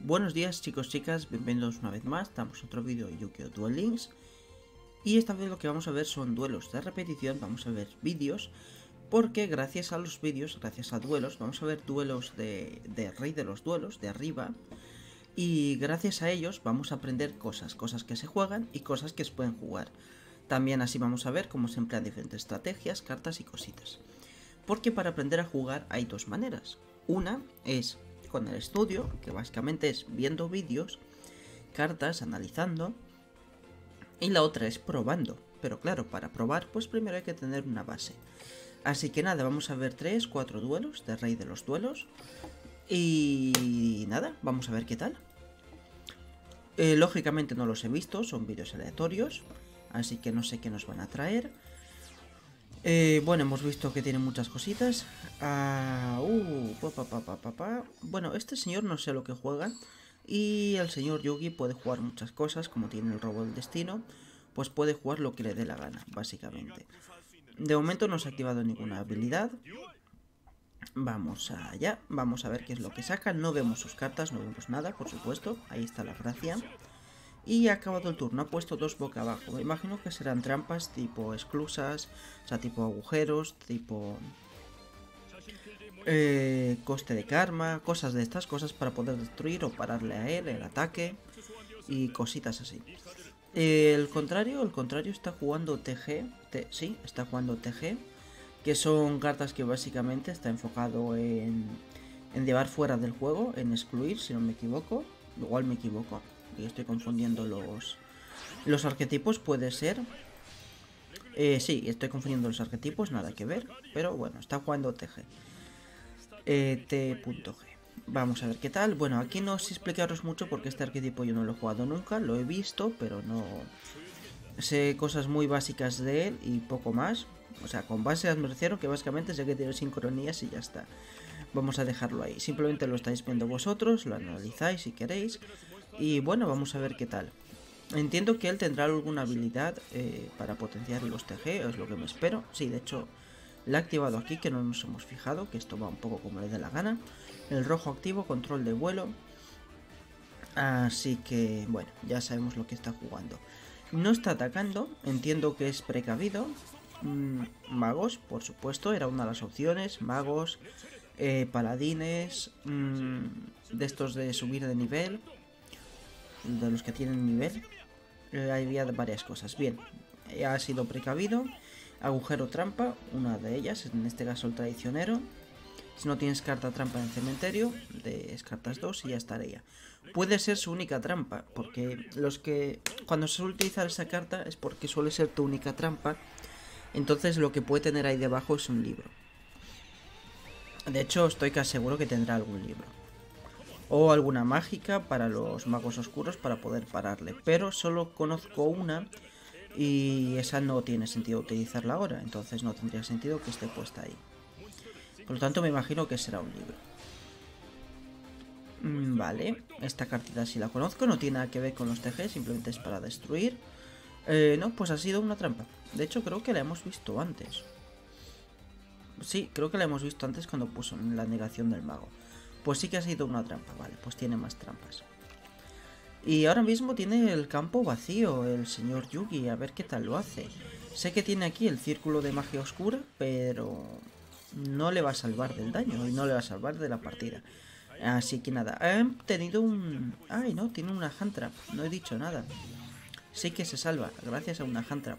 Buenos días chicos, chicas, bienvenidos una vez más. Estamos en otro vídeo de Yu-Gi-Oh! Duel Links. Y esta vez lo que vamos a ver son duelos de repetición, vamos a ver vídeos. Porque gracias a los vídeos, gracias a duelos, vamos a ver duelos de rey de los duelos, de arriba. Y gracias a ellos vamos a aprender cosas que se juegan y cosas que se pueden jugar. También así vamos a ver cómo se emplean diferentes estrategias, cartas y cositas. Porque para aprender a jugar hay dos maneras. Una es con el estudio, que básicamente es viendo vídeos, cartas, analizando. Y la otra es probando. Pero claro, para probar pues primero hay que tener una base. Así que nada, vamos a ver 3, 4 duelos de rey de los duelos. Y nada, vamos a ver qué tal. Lógicamente no los he visto, son vídeos aleatorios. Así que no sé qué nos van a traer. Bueno, hemos visto que tiene muchas cositas. Bueno, este señor no sé lo que juega. Y el señor Yugi puede jugar muchas cosas. Como tiene el robo del destino, pues puede jugar lo que le dé la gana, básicamente. De momento no se ha activado ninguna habilidad. Vamos allá, vamos a ver qué es lo que saca. No vemos sus cartas, no vemos nada, por supuesto. Ahí está la gracia. Y ha acabado el turno, ha puesto dos boca abajo. Me imagino que serán trampas tipo esclusas, o sea, tipo agujeros, tipo coste de karma, cosas de estas, cosas para poder destruir o pararle a él el ataque y cositas así. El contrario está jugando TG, sí, está jugando TG, que son cartas que básicamente está enfocado en llevar fuera del juego, en excluir, si no me equivoco, igual me equivoco. Y estoy confundiendo los arquetipos, puede ser. Sí, estoy confundiendo los arquetipos, nada que ver. Pero bueno, está jugando TG. T.G. Vamos a ver qué tal. Bueno, aquí no sé explicaros mucho porque este arquetipo yo no lo he jugado nunca. Lo he visto, pero no sé cosas muy básicas de él y poco más. O sea, con base me refiero que básicamente sé que tiene sincronías y ya está. Vamos a dejarlo ahí. Simplemente lo estáis viendo vosotros, lo analizáis si queréis. Y bueno, vamos a ver qué tal. Entiendo que él tendrá alguna habilidad para potenciar los TG, es lo que me espero. Sí, de hecho, la he activado aquí, que no nos hemos fijado, que esto va un poco como le dé la gana. El rojo activo, control de vuelo. Así que, bueno, ya sabemos lo que está jugando. No está atacando, entiendo que es precavido. Magos, por supuesto, era una de las opciones. Magos, paladines, de estos de subir de nivel, de los que tienen nivel. Había varias cosas. Bien, ha sido precavido. Agujero trampa, una de ellas, en este caso el traicionero. Si no tienes carta trampa en el cementerio, descartas dos y ya estaría. Puede ser su única trampa, porque los que cuando se suele utilizar esa carta es porque suele ser tu única trampa. Entonces lo que puede tener ahí debajo es un libro. De hecho, estoy casi seguro que tendrá algún libro. O alguna mágica para los magos oscuros para poder pararle. Pero solo conozco una y esa no tiene sentido utilizarla ahora. Entonces no tendría sentido que esté puesta ahí. Por lo tanto me imagino que será un libro. Vale, esta cartita sí la conozco. No tiene nada que ver con los TG, simplemente es para destruir. No, pues ha sido una trampa. De hecho creo que la hemos visto antes. Sí, creo que la hemos visto antes cuando puso en la negación del mago. Pues sí que ha sido una trampa, vale, pues tiene más trampas. Y ahora mismo tiene el campo vacío el señor Yugi, a ver qué tal lo hace. Sé que tiene aquí el círculo de magia oscura, pero no le va a salvar del daño y no le va a salvar de la partida. Así que nada, han tenido un... Ay, no, tiene una hand trap, no he dicho nada. Sí que se salva, gracias a una hand trap.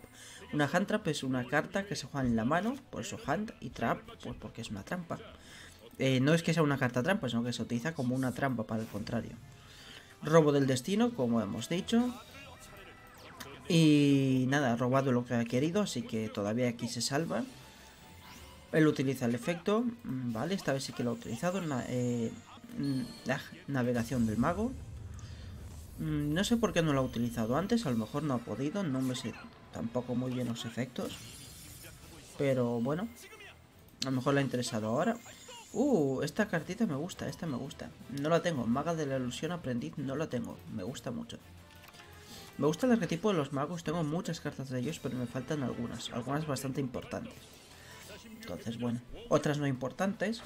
Una hand trap es una carta que se juega en la mano, por eso hand y trap, pues porque es una trampa. No es que sea una carta trampa, sino que se utiliza como una trampa para el contrario. Robo del destino, como hemos dicho. Y nada, ha robado lo que ha querido, así que todavía aquí se salva. Él utiliza el efecto. Vale, esta vez sí que lo ha utilizado. Navegación del mago. No sé por qué no lo ha utilizado antes, a lo mejor no ha podido. No me sé tampoco muy bien los efectos. Pero bueno, a lo mejor le ha interesado ahora. Esta cartita me gusta, esta me gusta. No la tengo, Maga de la Ilusión Aprendiz no la tengo, me gusta mucho. Me gusta el arquetipo de los magos, tengo muchas cartas de ellos, pero me faltan algunas bastante importantes. Entonces, bueno, otras no importantes.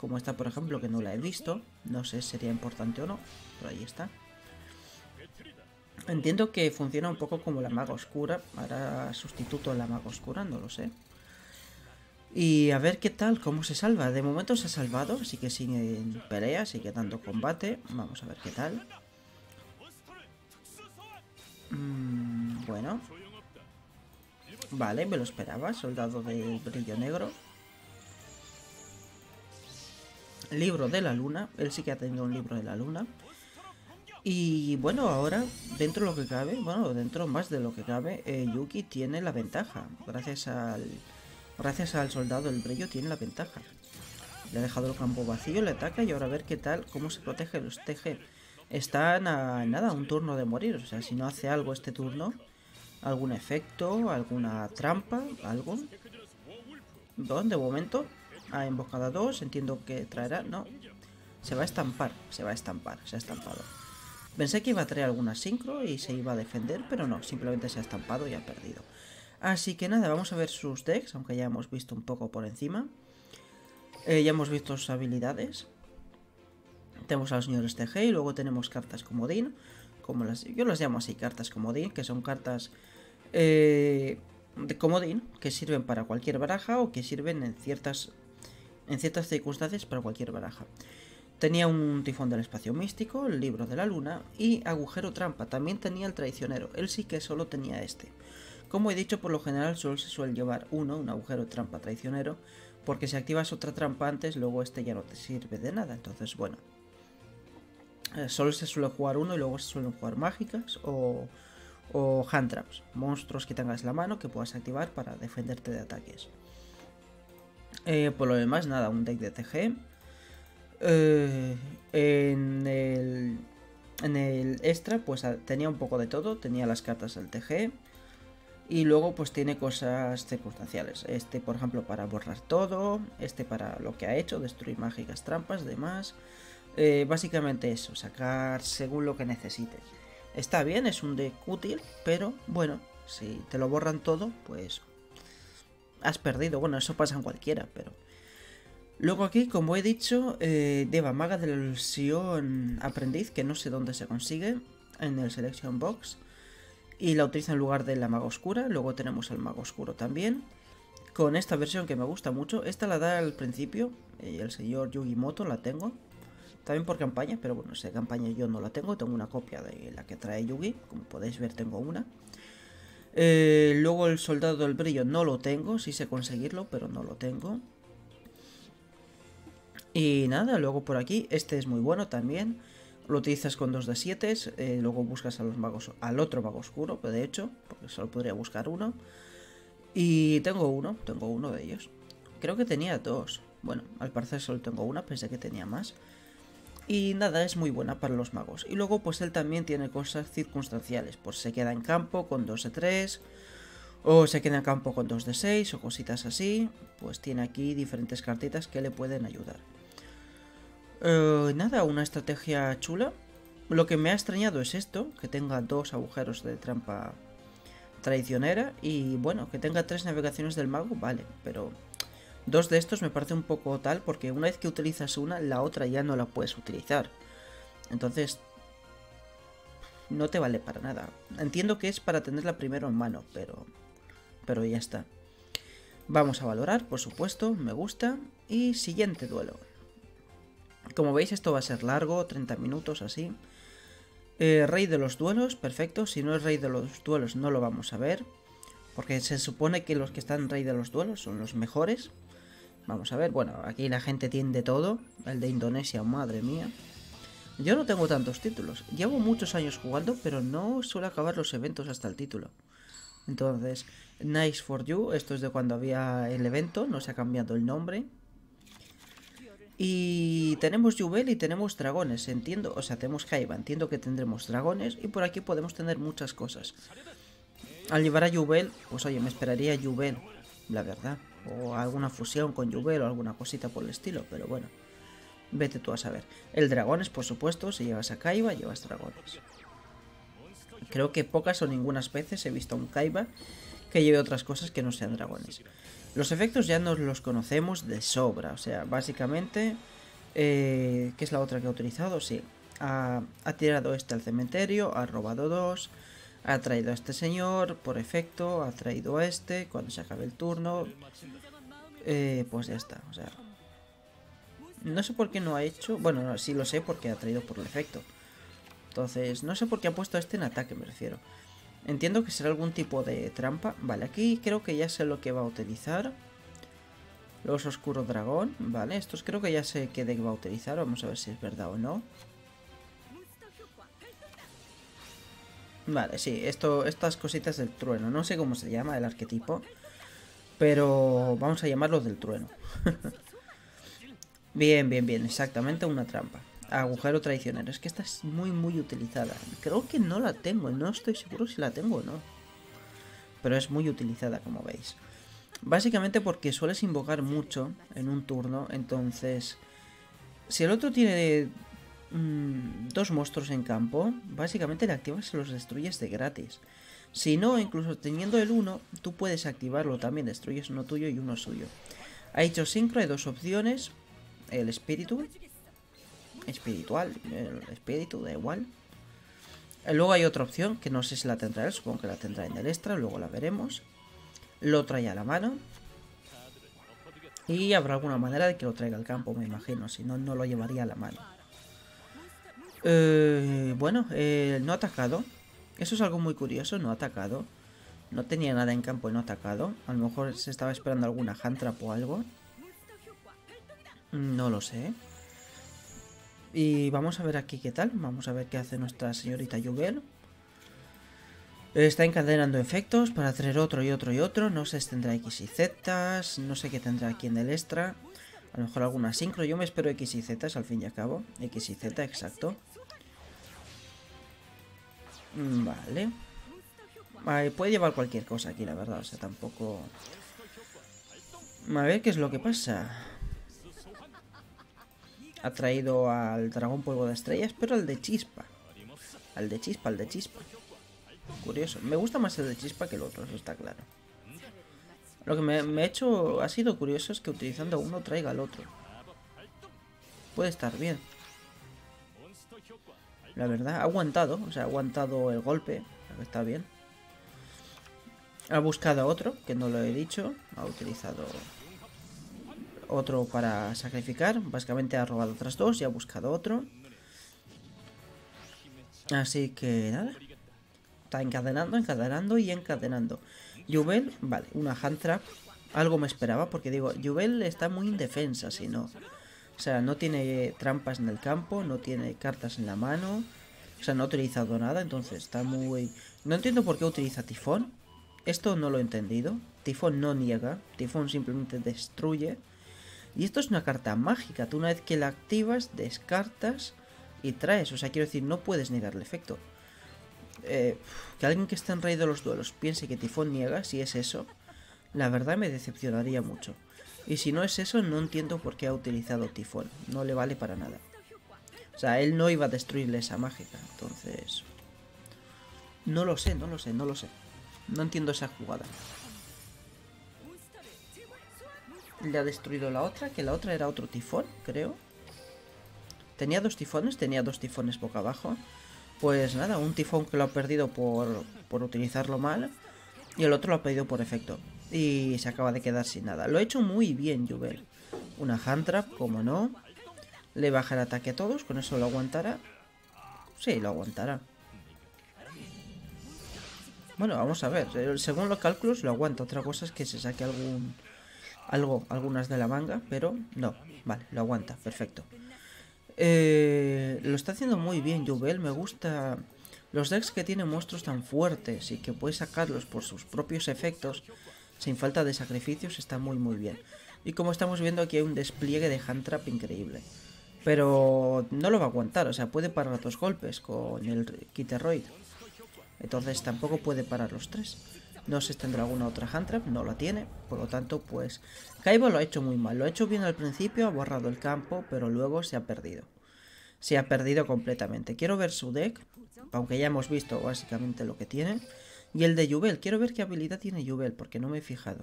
como esta por ejemplo, que no la he visto, no sé si sería importante o no, pero ahí está. Entiendo que funciona un poco como la Maga Oscura, ahora sustituto a la Maga Oscura, no lo sé. Y a ver qué tal, cómo se salva. De momento se ha salvado, así que sin pelea, sigue dando combate. Vamos a ver qué tal. Bueno. Vale, me lo esperaba, Soldado del Brillo Negro. Libro de la Luna, él sí que ha tenido un Libro de la Luna. Y bueno, ahora, dentro de lo que cabe, bueno, dentro más de lo que cabe, Yugi tiene la ventaja. Gracias al Soldado del Brillo tiene la ventaja. Le ha dejado el campo vacío, le ataca y ahora a ver qué tal, cómo se protege los TG. Están a nada, un turno de morir, o sea, si no hace algo este turno, algún efecto, alguna trampa, algo. De momento, a emboscada 2, entiendo que traerá, no, se va a estampar, se ha estampado. Pensé que iba a traer alguna sincro y se iba a defender, pero no, simplemente se ha estampado y ha perdido. Así que nada, vamos a ver sus decks, aunque ya hemos visto un poco por encima. Ya hemos visto sus habilidades. Tenemos a los señores TG y luego tenemos cartas comodín, como las, yo las llamo así, cartas comodín, que son cartas de comodín, que sirven para cualquier baraja o que sirven en ciertas circunstancias para cualquier baraja. Tenía un Tifón del Espacio Místico, el Libro de la Luna y Agujero Trampa. También tenía el Traicionero. Él sí que solo tenía este. Como he dicho, por lo general solo se suele llevar un Agujero Trampa Traicionero, porque si activas otra trampa antes, luego este ya no te sirve de nada. Entonces, bueno, solo se suele jugar uno y luego se suelen jugar mágicas o hand traps, monstruos que tengas en la mano que puedas activar para defenderte de ataques. Por lo demás, nada, un deck de TG. En el extra pues tenía un poco de todo, tenía las cartas del TG y luego pues tiene cosas circunstanciales, este por ejemplo para borrar todo, este para lo que ha hecho, destruir mágicas, trampas, demás, básicamente eso, sacar según lo que necesites. Está bien, es un deck útil, pero bueno, si te lo borran todo pues has perdido, bueno, eso pasa en cualquiera, pero... Luego aquí, como he dicho, lleva Maga de la Ilusión Aprendiz, que no sé dónde se consigue, en el Selection Box. Y la utiliza en lugar de la Maga Oscura, luego tenemos al Mago Oscuro también. Con esta versión que me gusta mucho, esta la da al principio, el señor Yugi Moto la tengo. También por campaña, pero bueno, esa campaña yo no la tengo, tengo una copia de la que trae Yugi, como podéis ver tengo una. Luego el Soldado del Brillo no lo tengo, sí sé conseguirlo, pero no lo tengo. Y nada, luego por aquí, este es muy bueno también, lo utilizas con 2 de 7, luego buscas a los magos, al otro Mago Oscuro, de hecho, porque solo podría buscar uno. Y tengo uno de ellos, creo que tenía 2, bueno, al parecer solo tengo una, pensé que tenía más. Y nada, es muy buena para los magos. Y luego pues él también tiene cosas circunstanciales, pues se queda en campo con 2 de 3... o se queda en campo con 2 de 6 o cositas así. Pues tiene aquí diferentes cartitas que le pueden ayudar. Nada, una estrategia chula. Lo que me ha extrañado es esto, que tenga 2 agujeros de trampa traicionera. Y bueno, que tenga 3 navegaciones del mago, vale. Pero 2 de estos me parece un poco tal, porque una vez que utilizas una, la otra ya no la puedes utilizar. Entonces... no te vale para nada. Entiendo que es para tenerla primero en mano, pero ya está. Vamos a valorar, por supuesto, me gusta. Y siguiente duelo. Como veis, esto va a ser largo, 30 minutos, así. Rey de los duelos, perfecto. Si no es Rey de los duelos, no lo vamos a ver, porque se supone que los que están en Rey de los duelos son los mejores. Vamos a ver, bueno, aquí la gente tiende todo. El de Indonesia, madre mía. Yo no tengo tantos títulos, llevo muchos años jugando, pero no suelo acabar los eventos hasta el título. Entonces, Nice for You, esto es de cuando había el evento, no se ha cambiado el nombre. Y tenemos Yubel y tenemos dragones, entiendo, o sea, tenemos Kaiba, entiendo que tendremos dragones y por aquí podemos tener muchas cosas. Al llevar a Yubel, pues oye, me esperaría Yubel, la verdad, o alguna fusión con Yubel o alguna cosita por el estilo, pero bueno. Vete tú a saber. El dragones, por supuesto, si llevas a Kaiba, llevas dragones. Creo que pocas o ninguna veces he visto a un Kaiba que lleve otras cosas que no sean dragones. Los efectos ya nos los conocemos de sobra, o sea, básicamente, ¿qué es la otra que ha utilizado? Sí, ha tirado este al cementerio, ha robado dos, ha traído a este señor, por efecto, ha traído a este, cuando se acabe el turno, pues ya está, o sea, no sé por qué no ha hecho, bueno, no, sí lo sé porque ha traído por el efecto, entonces, no sé por qué ha puesto a este en ataque, me refiero. Entiendo que será algún tipo de trampa. Vale, aquí creo que ya sé lo que va a utilizar. Los Oscuro Dragón. Vale, estos creo que ya sé qué deck va a utilizar. Vamos a ver si es verdad o no. Vale, sí, estas cositas del trueno. No sé cómo se llama el arquetipo, pero vamos a llamarlo del trueno. Bien, bien, bien, exactamente una trampa. Agujero traicionero, es que esta es muy muy utilizada, creo que no la tengo, no estoy seguro si la tengo o no, pero es muy utilizada como veis, básicamente porque sueles invocar mucho en un turno, entonces si el otro tiene dos monstruos en campo, básicamente le activas y los destruyes de gratis, si no, incluso teniendo el uno, tú puedes activarlo también, destruyes uno tuyo y uno suyo. Ha hecho sincro, hay dos opciones, el espíritu, el espíritu, da igual. Luego hay otra opción que no sé si la tendrá él, supongo que la tendrá en el extra, luego la veremos. Lo trae a la mano y habrá alguna manera de que lo traiga al campo, me imagino, si no, no lo llevaría a la mano. Bueno, no atacado, eso es algo muy curioso, no atacado, no tenía nada en campo y no atacado, a lo mejor se estaba esperando alguna hand trap o algo, no lo sé. Y vamos a ver aquí qué tal, vamos a ver qué hace nuestra señorita Yubel. Está encadenando efectos para traer otro y otro y otro, no sé si tendrá X y Z, no sé qué tendrá aquí en el extra, a lo mejor alguna sincro, yo me espero X y Z al fin y al cabo, X y Z, exacto. Vale. Puede llevar cualquier cosa aquí, la verdad, o sea, tampoco... A ver qué es lo que pasa... Ha traído al dragón polvo de estrellas, pero al de chispa. Al de chispa. Curioso. Me gusta más el de chispa que el otro, eso está claro. Lo que ha sido curioso es que utilizando uno traiga al otro. Puede estar bien. La verdad, ha aguantado. O sea, ha aguantado el golpe. Está bien. Ha buscado a otro, que no lo he dicho. Ha utilizado... otro para sacrificar, básicamente ha robado otras dos y ha buscado otro. Así que nada. Está encadenando, encadenando y encadenando. Yubel, vale, una hand trap. Algo me esperaba porque digo, Yubel está muy indefensa, si no. O sea, no tiene trampas en el campo, no tiene cartas en la mano. O sea, no ha utilizado nada, entonces está muy... No entiendo por qué utiliza Tifón. Esto no lo he entendido. Tifón no niega, Tifón simplemente destruye. Y esto es una carta mágica, tú una vez que la activas, descartas y traes, o sea, quiero decir, no puedes negar el efecto. Que alguien que está en rey de los duelos piense que Tifón niega, si es eso, la verdad me decepcionaría mucho. Y si no es eso, no entiendo por qué ha utilizado Tifón, no le vale para nada. O sea, él no iba a destruirle esa mágica, entonces... No lo sé. No entiendo esa jugada. Le ha destruido la otra, que la otra era otro tifón, creo. Tenía dos tifones boca abajo. Pues nada, un tifón que lo ha perdido por utilizarlo mal. Y el otro lo ha perdido por efecto. Y se acaba de quedar sin nada. Lo ha hecho muy bien, Yubel. Una hand trap, como no. Le baja el ataque a todos, con eso lo aguantará. Sí, lo aguantará. Bueno, vamos a ver. Según los cálculos lo aguanta. Otra cosa es que se saque algunas de la manga, pero no, vale, lo aguanta, perfecto. Lo está haciendo muy bien Yubel, me gusta los decks que tienen monstruos tan fuertes y que puedes sacarlos por sus propios efectos, sin falta de sacrificios, está muy muy bien. Y como estamos viendo aquí hay un despliegue de hand trap increíble, pero no lo va a aguantar, o sea, puede parar dos golpes con el Kitteroid, entonces tampoco puede parar los tres. No sé si tendrá alguna otra hand trap, no la tiene, por lo tanto pues Kaiba lo ha hecho muy mal, lo ha hecho bien al principio, ha borrado el campo, pero luego se ha perdido completamente. Quiero ver su deck, aunque ya hemos visto básicamente lo que tiene, y el de Yubel, quiero ver qué habilidad tiene Yubel, porque no me he fijado.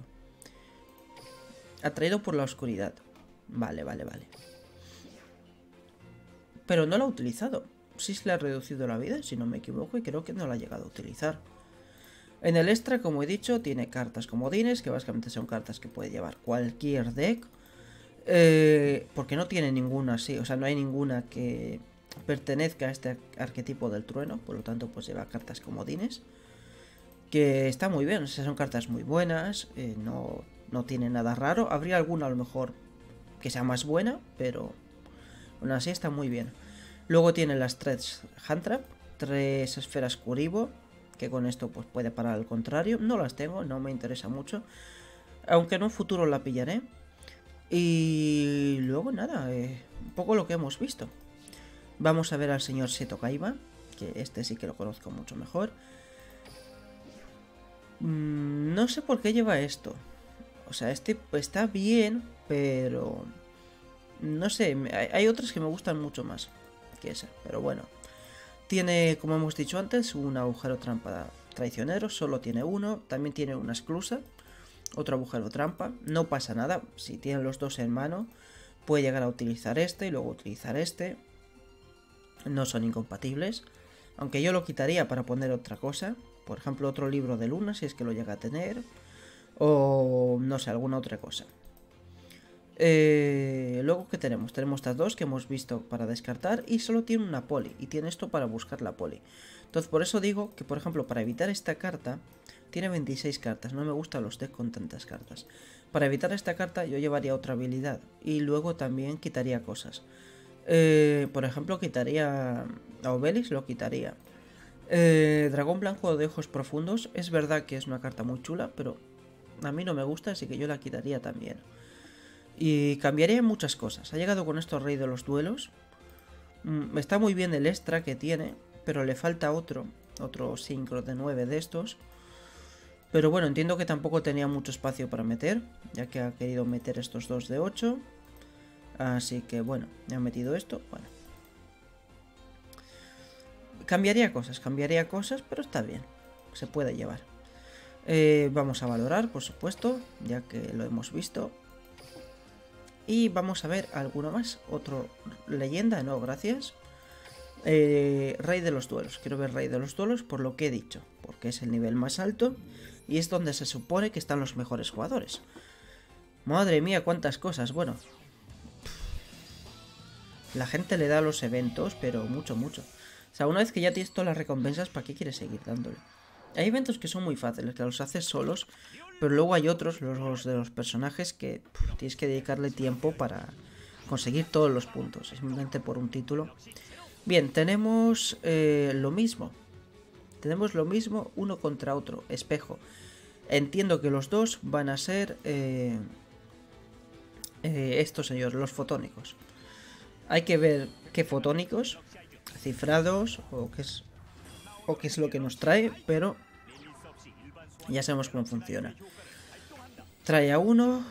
Atraído por la oscuridad. Vale, vale, vale. Pero no la ha utilizado. Sí se le ha reducido la vida, si no me equivoco, y creo que no la ha llegado a utilizar. En el extra, como he dicho, tiene cartas comodines, que básicamente son cartas que puede llevar cualquier deck. Porque no tiene ninguna así, o sea, no hay ninguna que pertenezca a este arquetipo del trueno, por lo tanto, pues lleva cartas comodines. Que está muy bien, o sea, son cartas muy buenas, no tiene nada raro. Habría alguna a lo mejor que sea más buena, pero aún así está muy bien. Luego tiene las 3 Hand Trap, 3 esferas Kuribo, que con esto pues puede parar al contrario. No las tengo, no me interesa mucho, aunque en un futuro la pillaré. Y luego nada, un poco lo que hemos visto. Vamos a ver al señor Seto Kaiba, que este sí que lo conozco mucho mejor. No sé por qué lleva esto. O sea, este está bien, pero no sé, hay otras que me gustan mucho más que esa, pero bueno. Tiene, como hemos dicho antes, un agujero trampa traicionero, solo tiene uno. También tiene una esclusa, otro agujero trampa. No pasa nada, si tienen los dos en mano, puede llegar a utilizar este y luego utilizar este. No son incompatibles, aunque yo lo quitaría para poner otra cosa. Por ejemplo, otro libro de luna, si es que lo llega a tener, o no sé, alguna otra cosa. Luego, ¿qué tenemos? Tenemos estas dos que hemos visto para descartar, y solo tiene una poli, y tiene esto para buscar la poli. Entonces, por eso digo que, por ejemplo, para evitar esta carta, tiene 26 cartas, no me gustan los decks con tantas cartas. Para evitar esta carta yo llevaría otra habilidad, y luego también quitaría cosas. Por ejemplo, quitaría a Obelix, lo quitaría. Dragón Blanco de Ojos Profundos, es verdad que es una carta muy chula, pero a mí no me gusta, así que yo la quitaría también. Y cambiaría muchas cosas. Ha llegado con esto Rey de los Duelos. Está muy bien el extra que tiene, pero le falta otro sincro de 9 de estos. Pero bueno, entiendo que tampoco tenía mucho espacio para meter, ya que ha querido meter estos dos de 8. Así que bueno, me ha metido esto. Bueno, cambiaría cosas, pero está bien, se puede llevar. Vamos a valorar, por supuesto, ya que lo hemos visto. Y vamos a ver alguno más. Otro leyenda, no, gracias. Rey de los Duelos. Quiero ver Rey de los Duelos por lo que he dicho, porque es el nivel más alto y es donde se supone que están los mejores jugadores. Madre mía, cuántas cosas. Bueno, la gente le da a los eventos, pero mucho. O sea, una vez que ya tienes todas las recompensas, ¿para qué quieres seguir dándole? Hay eventos que son muy fáciles, que los haces solos, pero luego hay otros, los de los personajes, que tienes que dedicarle tiempo para conseguir todos los puntos, simplemente por un título. Bien, tenemos lo mismo. Tenemos lo mismo, uno contra otro, espejo. Entiendo que los dos van a ser estos señores, los fotónicos. Hay que ver qué fotónicos, cifrados o qué es lo que nos trae, pero ya sabemos cómo funciona. Trae a uno,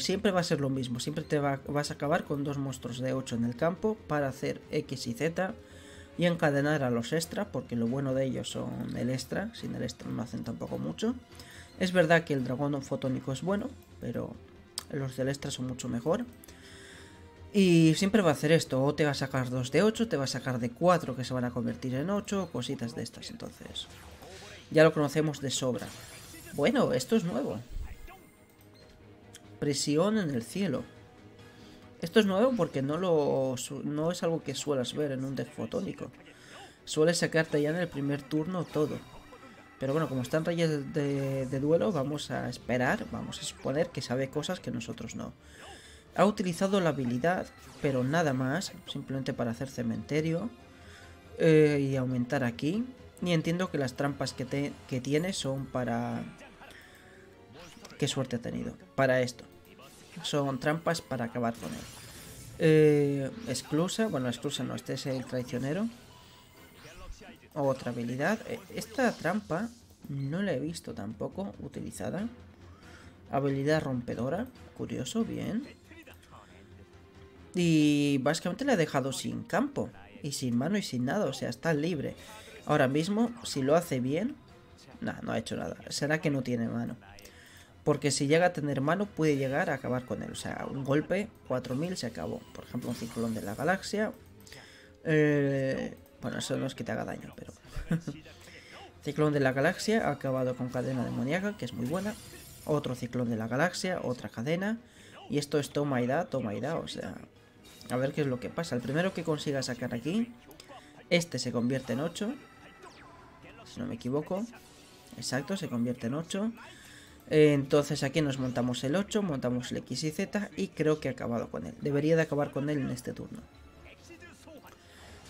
siempre va a ser lo mismo, siempre vas a acabar con dos monstruos de 8 en el campo para hacer X y Z y encadenar a los extra, porque lo bueno de ellos son el extra, sin el extra no hacen tampoco mucho. Es verdad que el dragón fotónico es bueno, pero los del extra son mucho mejor. Y siempre va a hacer esto, o te va a sacar 2 de 8, te va a sacar de 4 que se van a convertir en 8, cositas de estas. Entonces, ya lo conocemos de sobra. Bueno, esto es nuevo. Presión en el cielo. Esto es nuevo porque no es algo que suelas ver en un deck fotónico. Sueles sacarte ya en el primer turno todo. Pero bueno, como están reyes de duelo, vamos a esperar, vamos a suponer que sabe cosas que nosotros no. Ha utilizado la habilidad, pero nada más, simplemente para hacer cementerio y aumentar aquí. Y entiendo que las trampas que tiene son para... Qué suerte ha tenido, para esto. Son trampas para acabar con él. Esclusa, bueno, esclusa no, este es el traicionero. Otra habilidad. Esta trampa no la he visto tampoco utilizada. Habilidad rompedora, curioso, bien. Y básicamente le ha dejado sin campo, y sin mano y sin nada, o sea, está libre. Ahora mismo, si lo hace bien, no ha hecho nada. Será que no tiene mano. Porque si llega a tener mano puede llegar a acabar con él. O sea, un golpe, 4000 se acabó. Por ejemplo, un Ciclón de la Galaxia. Bueno, eso no es que te haga daño, pero... Ciclón de la Galaxia ha acabado con Cadena Demoníaca, que es muy buena. Otro Ciclón de la Galaxia, otra cadena. Y esto es toma y da, o sea... A ver qué es lo que pasa. El primero que consiga sacar aquí... Este se convierte en 8. Si no me equivoco. Exacto, se convierte en 8. Entonces aquí nos montamos el 8, montamos el X y Z y creo que ha acabado con él. Debería de acabar con él en este turno.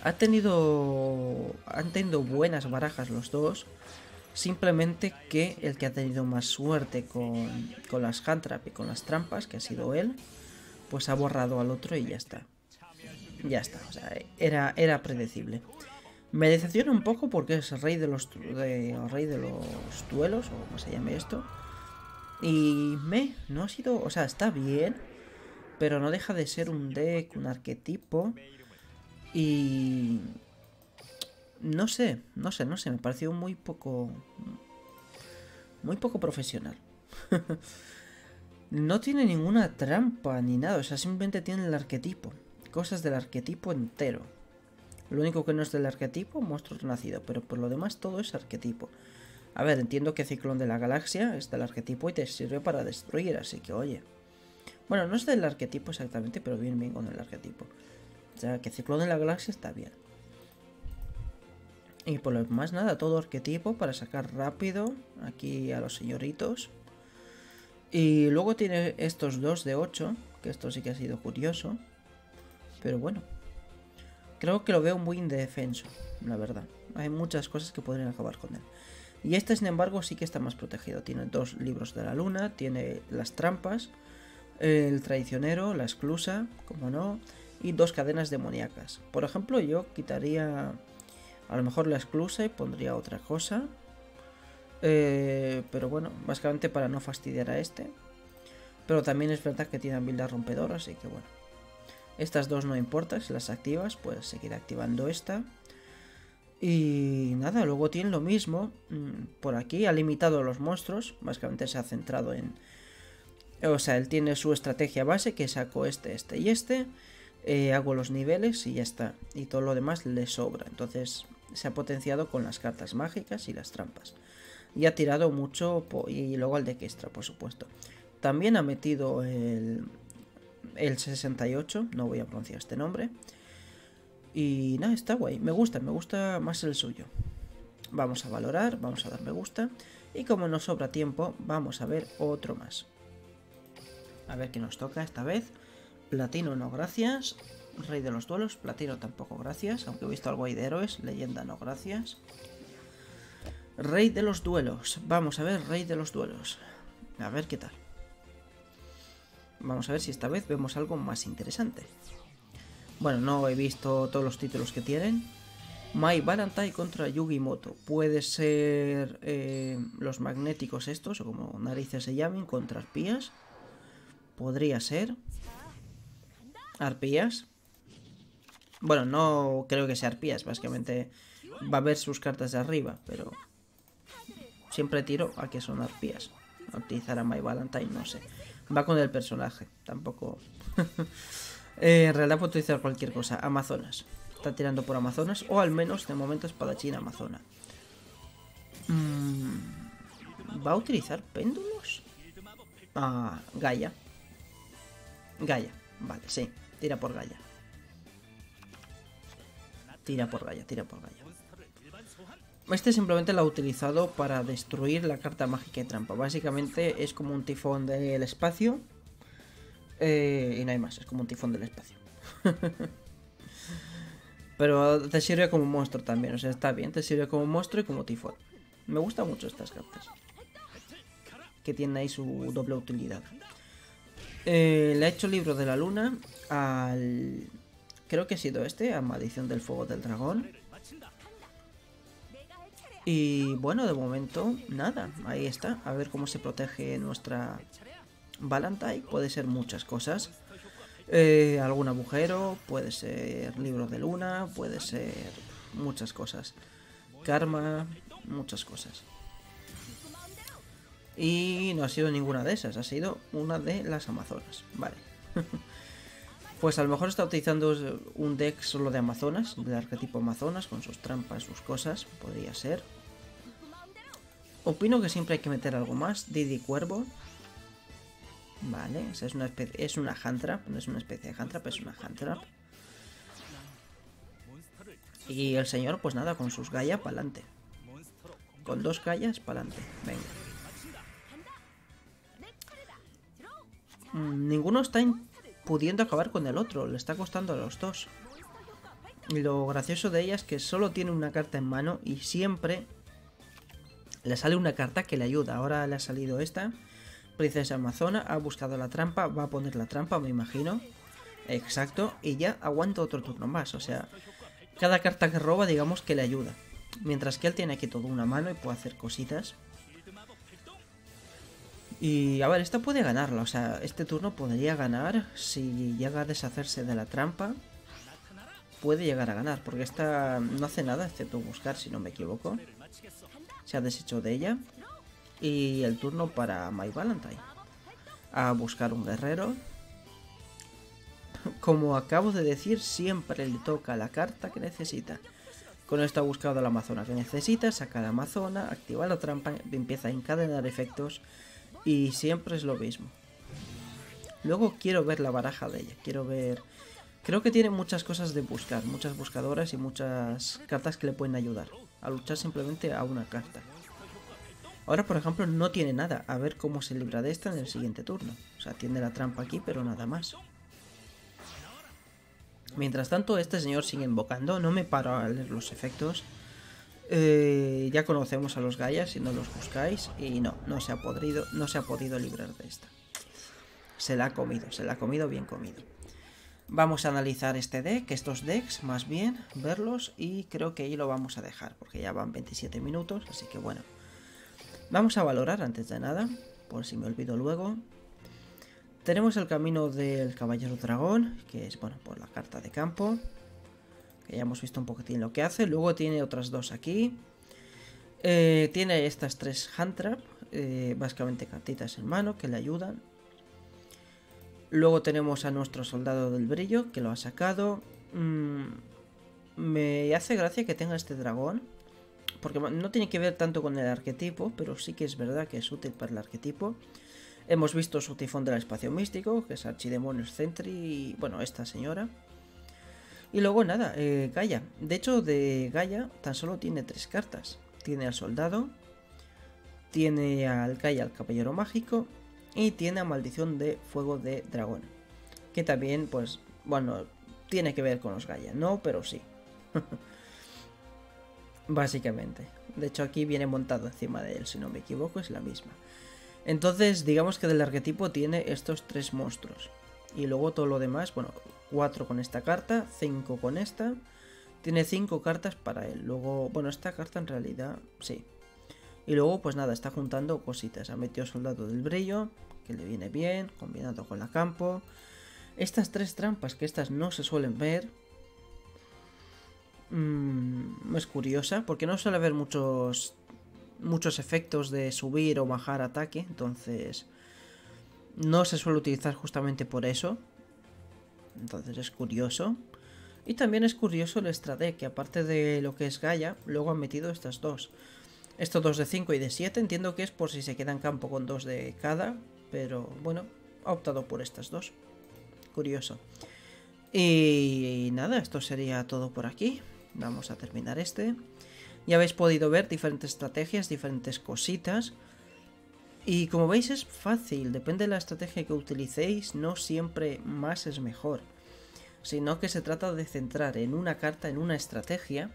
Han tenido buenas barajas los dos. Simplemente que el que ha tenido más suerte con las hand trap y con las trampas, que ha sido él, pues ha borrado al otro y ya está. Ya está, o sea, era predecible. Me decepciona un poco porque es rey de los duelos, o como se llame esto. Y no ha sido, o sea, está bien, pero no deja de ser un deck, un arquetipo. Y... No sé, me pareció muy poco profesional. No tiene ninguna trampa ni nada, o sea, simplemente tiene el arquetipo. Cosas del arquetipo entero. Lo único que no es del arquetipo, Monstruo Renacido, pero por lo demás todo es arquetipo. A ver, entiendo que Ciclón de la Galaxia es del arquetipo y te sirve para destruir, así que oye. Bueno, no es del arquetipo exactamente, pero bien con el arquetipo. O sea, que Ciclón de la Galaxia está bien. Y por lo demás nada, todo arquetipo para sacar rápido aquí a los señoritos. Y luego tiene estos dos de 8, que esto sí que ha sido curioso. Pero bueno. Creo que lo veo muy indefenso, la verdad. Hay muchas cosas que podrían acabar con él. Y este, sin embargo, sí que está más protegido. Tiene dos Libros de la Luna, tiene las trampas, el traicionero, la esclusa, como no, y dos cadenas demoníacas. Por ejemplo, yo quitaría a lo mejor la esclusa y pondría otra cosa. Pero bueno, básicamente para no fastidiar a este. Pero también es verdad que tiene habilidad rompedora, así que bueno. Estas dos no importa, si las activas, pues seguirá activando esta. Y nada, luego tiene lo mismo. Por aquí ha limitado a los monstruos. Básicamente se ha centrado en... O sea, él tiene su estrategia base, que saco este y este. Hago los niveles y ya está. Y todo lo demás le sobra. Entonces se ha potenciado con las cartas mágicas y las trampas. Y ha tirado mucho, y luego al deck extra, por supuesto. También ha metido el 68, no voy a pronunciar este nombre. Y nada, está guay. Me gusta más el suyo. Vamos a valorar, vamos a dar me gusta. Y como nos sobra tiempo, vamos a ver otro más. A ver qué nos toca esta vez. Platino no gracias. Rey de los duelos, platino tampoco gracias. Aunque he visto algo ahí de héroes, leyenda no gracias. Rey de los duelos. Vamos a ver, rey de los duelos. A ver qué tal. Vamos a ver si esta vez vemos algo más interesante. Bueno, no he visto todos los títulos que tienen. Mai Valentine contra Yugi Moto. Puede ser los magnéticos estos, o como narices se llamen, contra arpías. Podría ser. Arpías. Bueno, no creo que sea arpías. Básicamente va a ver sus cartas de arriba, pero siempre tiro a que son arpías. Utilizar a Mai Valentine, no sé. Va con el personaje, tampoco... En realidad puede utilizar cualquier cosa. Amazonas. Está tirando por Amazonas, o al menos de momento espadachín Amazona. ¿Va a utilizar péndulos? Ah, Gaia. Gaia, vale, sí. Tira por Gaia. Tira por Gaia. Este simplemente lo ha utilizado para destruir la carta mágica y trampa. Básicamente es como un tifón del espacio. Y no hay más, es como un tifón del espacio. Pero te sirve como monstruo también, o sea, está bien. Te sirve como monstruo y como tifón. Me gustan mucho estas cartas. Que tienen ahí su doble utilidad. Le ha hecho Libro de la Luna al... Creo que ha sido este, a Maldición del Fuego del Dragón. Y bueno, de momento, nada, ahí está. A ver cómo se protege nuestra Valentine. Puede ser muchas cosas. Algún agujero, puede ser Libro de Luna, puede ser muchas cosas. Karma, muchas cosas. Y no ha sido ninguna de esas, ha sido una de las Amazonas. Vale. Pues a lo mejor está utilizando un deck solo de Amazonas, del arquetipo Amazonas, con sus trampas, sus cosas, podría ser. Opino que siempre hay que meter algo más. Didi Cuervo. Vale, esa es una especie, es una hand trap, no es una especie de hand trap, es una hand trap. Y el señor, pues nada, con sus Gaia pa'lante. Con dos Gaias pa'lante, venga. Ninguno está pudiendo acabar con el otro, le está costando a los dos. Y lo gracioso de ella es que solo tiene una carta en mano y siempre le sale una carta que le ayuda. Ahora le ha salido esta, Princesa Amazona, ha buscado la trampa, va a poner la trampa, me imagino. Exacto, y ya aguanta otro turno más, o sea, cada carta que roba digamos que le ayuda. Mientras que él tiene aquí toda una mano y puede hacer cositas. Y a ver, esta puede ganarla, o sea, este turno podría ganar si llega a deshacerse de la trampa. Puede llegar a ganar, porque esta no hace nada, excepto buscar, si no me equivoco. Se ha deshecho de ella. Y el turno para Mai Valentine. A buscar un guerrero. Como acabo de decir, siempre le toca la carta que necesita. Con esto ha buscado la Amazona que necesita, saca la Amazona, activa la trampa, empieza a encadenar efectos. Y siempre es lo mismo. Luego quiero ver la baraja de ella. Quiero ver... Creo que tiene muchas cosas de buscar. Muchas buscadoras y muchas cartas que le pueden ayudar a luchar simplemente a una carta. Ahora, por ejemplo, no tiene nada. A ver cómo se libra de esta en el siguiente turno. O sea, tiene la trampa aquí, pero nada más. Mientras tanto, este señor sigue invocando. No me paro a leer los efectos. Ya conocemos a los Gaias si no los buscáis. Y no se ha podido librar de esta. Se la ha comido bien comido. Vamos a analizar este deck, estos decks más bien, verlos. Y creo que ahí lo vamos a dejar, porque ya van 27 minutos, así que bueno. Vamos a valorar antes de nada, por si me olvido luego. Tenemos el camino del Caballero Dragón, que es, bueno, por la carta de campo, que ya hemos visto un poquitín lo que hace. Luego tiene otras dos aquí. Tiene estas tres hand trap. Básicamente cartitas en mano que le ayudan. Luego tenemos a nuestro Soldado del Brillo, que lo ha sacado. Me hace gracia que tenga este dragón, porque no tiene que ver tanto con el arquetipo, pero sí que es verdad que es útil para el arquetipo. Hemos visto su Tifón del Espacio Místico, que es Archidemonios Centri. Y bueno, esta señora. Y luego nada, Gaia. De hecho, de Gaia tan solo tiene tres cartas. Tiene al soldado, tiene al Gaia, al Caballero Mágico, y tiene a Maldición de Fuego de Dragón. Que también, pues, bueno, tiene que ver con los Gaia. No, pero sí. Básicamente. De hecho, aquí viene montado encima de él, si no me equivoco, es la misma. Entonces, digamos que del arquetipo tiene estos tres monstruos. Y luego todo lo demás, bueno, 4 con esta carta, 5 con esta. Tiene 5 cartas para él. Luego, bueno, esta carta en realidad, sí. Y luego, pues nada, está juntando cositas. Ha metido Soldado del Brillo, que le viene bien, combinado con la campo. Estas tres trampas, que estas no se suelen ver. Es curiosa, porque no suele haber muchos efectos de subir o bajar ataque. Entonces... no se suele utilizar justamente por eso. Entonces es curioso. Y también es curioso el extra deck, que aparte de lo que es Gaia, luego han metido estas dos. Estos dos de 5 y de 7. Entiendo que es por si se queda en campo con dos de cada. Pero bueno, ha optado por estas dos. Curioso. Y nada, esto sería todo por aquí. Vamos a terminar este. Ya habéis podido ver diferentes estrategias, diferentes cositas. Y como veis es fácil, depende de la estrategia que utilicéis, no siempre más es mejor. Sino que se trata de centrar en una carta, en una estrategia,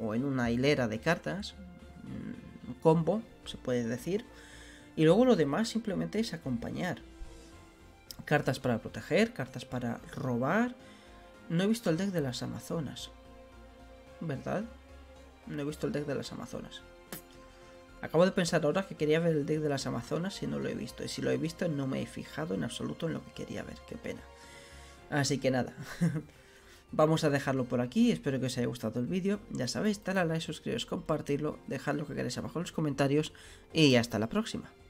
o en una hilera de cartas, un combo, se puede decir. Y luego lo demás simplemente es acompañar. Cartas para proteger, cartas para robar. No he visto el deck de las Amazonas, ¿verdad? No he visto el deck de las Amazonas. Acabo de pensar ahora que quería ver el deck de las Amazonas y no lo he visto. Y si lo he visto no me he fijado en absoluto en lo que quería ver. Qué pena. Así que nada. Vamos a dejarlo por aquí. Espero que os haya gustado el vídeo. Ya sabéis, dadle a like, suscribiros, compartirlo. Dejad lo que queréis abajo en los comentarios. Y hasta la próxima.